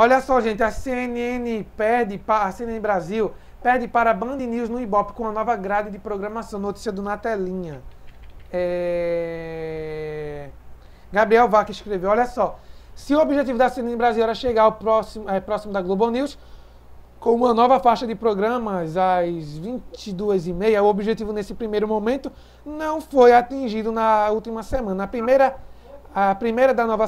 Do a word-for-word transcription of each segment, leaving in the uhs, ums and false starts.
Olha só, gente, a C N N pede, a C N N Brasil pede para a Band News no Ibope com a nova grade de programação. Notícia do Natelinha. É... Gabriel Vaca escreveu, olha só. Se o objetivo da C N N Brasil era chegar ao próximo, é, próximo da Globo News, com uma nova faixa de programas às vinte e duas e meia, o objetivo nesse primeiro momento não foi atingido na última semana. Na primeira... A primeira da nova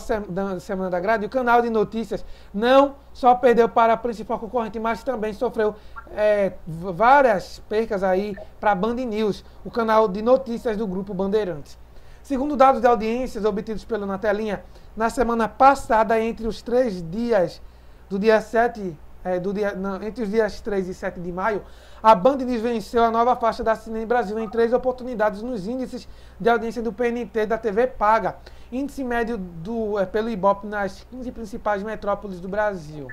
semana da grade, o canal de notícias não só perdeu para a principal concorrente, mas também sofreu é, várias percas aí para a Band News, o canal de notícias do Grupo Bandeirantes. Segundo dados de audiências obtidos pelo Natelinha, na semana passada, entre os três dias do dia sete, é, do dia, não, entre os dias três e sete de maio, a Band News venceu a nova faixa da C N N Brasil em três oportunidades nos índices de audiência do P N T da T V Paga, índice médio do, é, pelo Ibope nas quinze principais metrópoles do Brasil.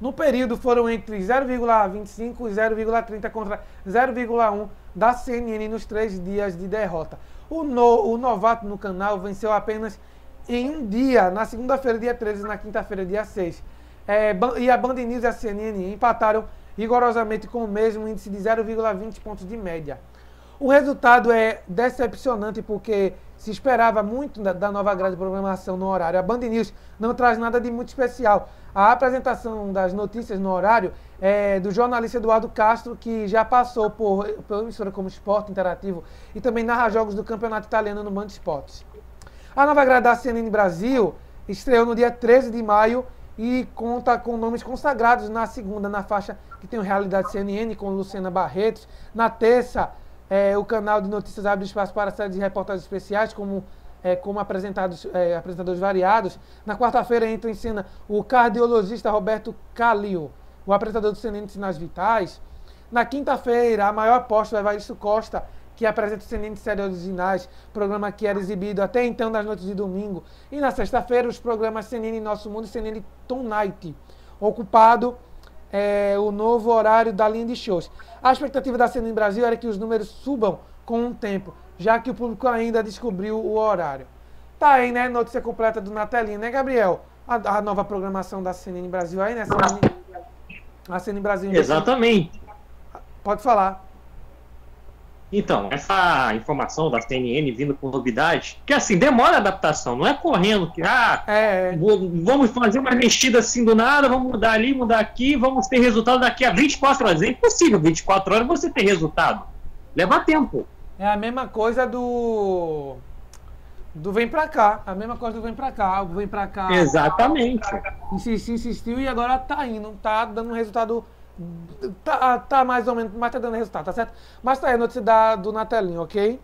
No período foram entre zero vírgula vinte e cinco e zero vírgula trinta contra zero vírgula um da C N N nos três dias de derrota. O, no, o novato no canal venceu apenas em um dia, na segunda-feira, dia treze, e na quinta-feira, dia seis. É, e a Band News e a C N N empataram rigorosamente com o mesmo índice de zero vírgula vinte pontos de média. O resultado é decepcionante porque se esperava muito da, da nova grade de programação no horário. A Band News não traz nada de muito especial. A apresentação das notícias no horário é do jornalista Eduardo Castro, que já passou por, por emissora como Esporte Interativo e também narra jogos do Campeonato Italiano no Band Esportes. A nova grade da C N N Brasil estreou no dia treze de maio e conta com nomes consagrados na segunda, na faixa que tem o Realidade C N N, com Luciana Barreto. Na terça, é, o canal de notícias abre espaço para séries de reportagens especiais, como, é, como apresentados, é, apresentadores variados. Na quarta-feira entra em cena o cardiologista Roberto Calio, o apresentador do C N N de Sinais Vitais. Na quinta-feira, a maior aposta é Evaristo Costa, que apresenta o C N N de Série Originais, programa que era exibido até então nas noites de domingo. E na sexta-feira, os programas C N N Nosso Mundo e C N N Tonight, ocupado é, o novo horário da linha de shows. A expectativa da C N N Brasil era que os números subam com o tempo, já que o público ainda descobriu o horário. Tá aí, né? Notícia completa do Natelinha, né, Gabriel? A, a nova programação da C N N Brasil aí, né? A C N N Brasil... Exatamente. Pode falar. Então, essa informação da C N N vindo com novidades, que assim, demora a adaptação, não é correndo que, ah, é, vou, vamos fazer uma mexida assim do nada, vamos mudar ali, mudar aqui, vamos ter resultado daqui a vinte e quatro horas. É impossível, vinte e quatro horas você ter resultado. Leva tempo. É a mesma coisa do... do Vem Pra Cá, a mesma coisa do Vem Pra Cá, o Vem Pra Cá... Exatamente. Insistiu, insistiu e agora tá indo, tá dando um resultado... Tá, tá mais ou menos, mas tá dando resultado, tá certo? Mas tá aí a notícia da, do Natelinho, ok?